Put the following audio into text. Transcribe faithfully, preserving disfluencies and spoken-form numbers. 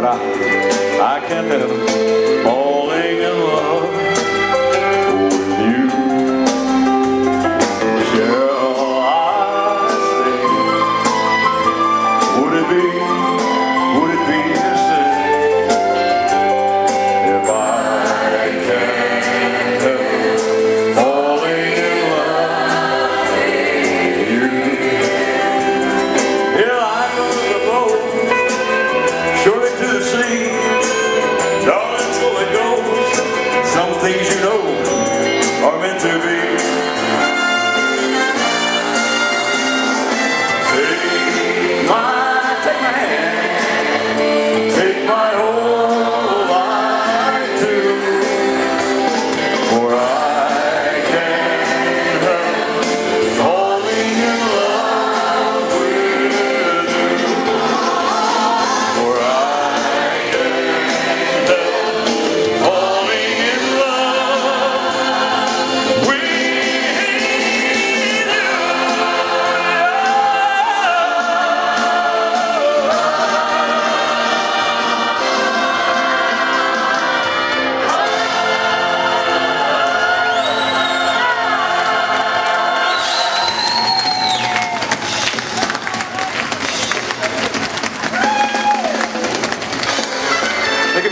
but I, I can't let him. Oh.